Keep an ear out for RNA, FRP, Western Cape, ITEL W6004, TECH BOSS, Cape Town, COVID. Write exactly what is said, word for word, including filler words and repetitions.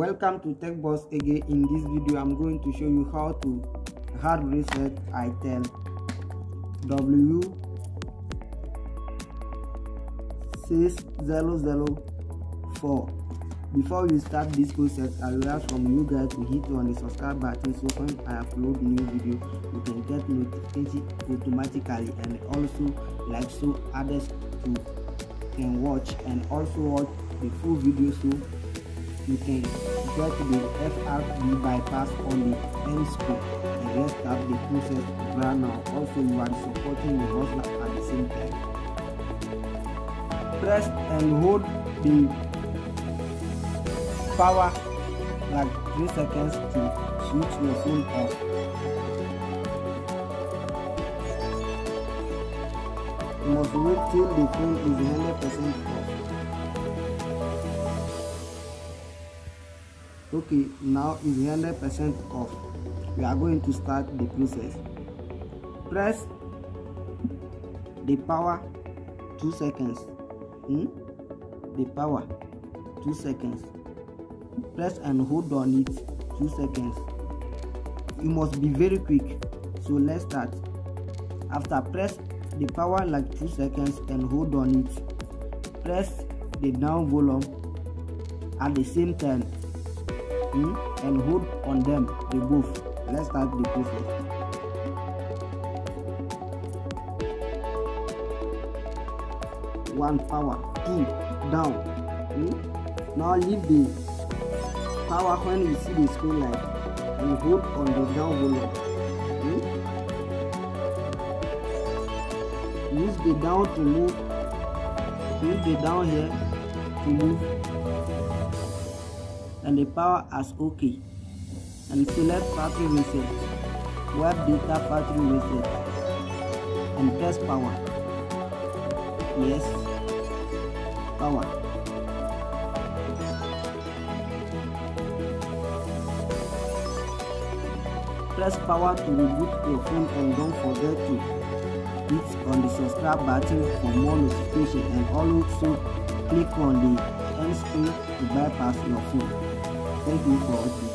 Welcome to TechBoss again. In this video, I'm going to show you how to hard reset ITEL W six zero zero four. Before you start this process, I will ask from you guys to hit on the subscribe button so when I upload new video, you can get notification automatically, and also like so others too can watch, and also watch the full video so you can get the F R P bypass on the end screen and rest up the process right now. Also, you are supporting the hustler at the same time. Press and hold the power like three seconds to switch your phone off. You must wait till the phone is one hundred percent off. Okay, now is one hundred percent off. We are going to start the process. Press the power two seconds. Hmm? The power two seconds. Press and hold on it two seconds. You must be very quick. So let's start. After press the power like two seconds and hold on it. Press the down volume at the same time. Mm, and hold on them, the move. Let's start the process. One power, two down. Mm. Now leave the power when you see the screen light and hold on the down volume. Mm. Use the down to move. Use the down here to move. And the power as OK, and select factory reset, web data factory reset, and press power. Yes, power. Press power to reboot your phone, and don't forget to hit on the subscribe button for more notification, and also click on the end screen to bypass your phone. Thank you for watching.